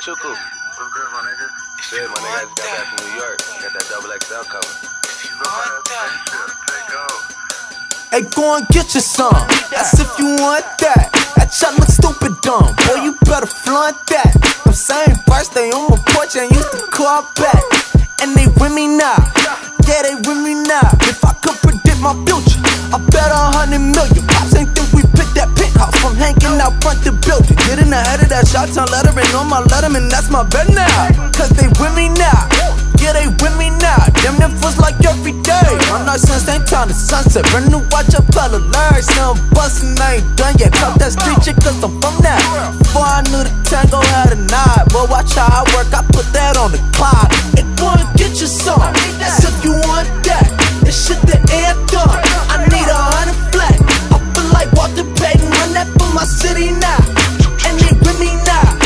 about you, Coop? What's good, my nigga? Shit, my nigga just got back from New York. Got that double XL cover. Hey, go and get you some. That's if you want that. That shot look stupid dumb. Boy, you better flaunt that. Them same parts they on my porch and used to call back. And they with me now. Yeah, they with me now. If I could predict my future, I bet 100 million. Pops ain't think we picked that penthouse from hanging out front the building. Getting ahead of that shot on lettering on my letterman. That's my bet now. Cause they with me now. Yeah, they with me now. Them niggas like every day. My night since ain't time to sunset. Brand new watch up all the lyrics. Now I'm bustin', I ain't done yet. Talk that street shit cause I'm from that. Before I knew the tango had a nod. But watch how I work, I put that on the clock. It won't get you some. That's if you want that. This shit the anthem. I need 100 flat. I feel like Walter Payton. Run that for my city now. And they with me now.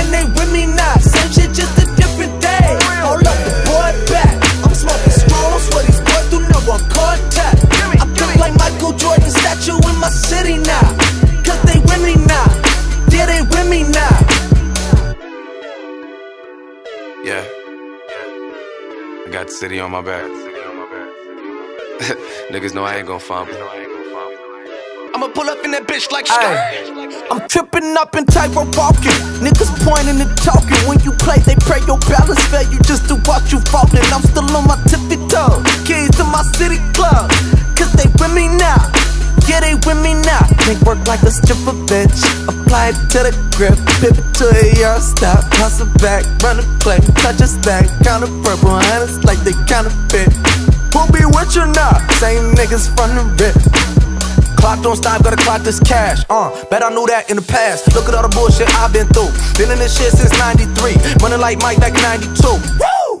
And they with me now. Same shit just a different day. Hold up the boy back. I'm smoking strong, what he's going through, no one contact. I feel like Michael Jordan statue in my city now. Cause they with me now. Yeah, they with me now. Yeah, I got the city on my back. Niggas know I ain't gon' find me. I'ma pull up in that bitch like shit. I'm tripping up and tightrope walking. Niggas pointing and talking. When you play, they pray your balance fail you just to watch you falling. I'm still on my tippy toe. Keys to my city club. Cause they with me now. Yeah, they with me now. They work like a stripper, bitch. Apply it to the grip, pivot to a euro stop. Pass it back, run a play, touch a stack. Counter purple, and it's like they counterfeit. Who be with you now? Same niggas from the rip. Clock don't stop, gotta clock this cash. Bet I knew that in the past. Look at all the bullshit I've been through. Been in this shit since 93. Running like Mike back in 92.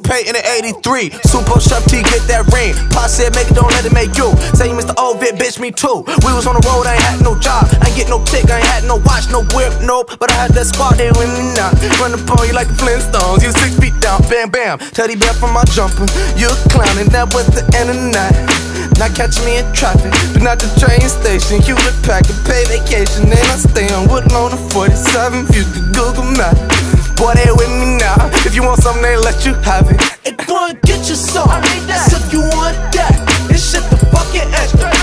Paint in the 83. Super Chef T, get that ring. Pop said, make it, don't let it make you. Say you missed the old bit, bitch, me too. We was on the road, I ain't had no job. I ain't get no tick, I ain't had no watch, no whip, nope. But I had that spot, they with me now. Run up on you like the Flintstones. You 6 feet down, bam, bam. Teddy bear from my jumping. You a clown, and that was the end of the night. Now catch me in traffic, but not the train station. You the pack and pay vacation, and I stay on Woodlawn on 47. View the Google map. Boy, they with me now. If you want something, they let you have it. It won't get you some. That's if you want that. This shit the fucking extra.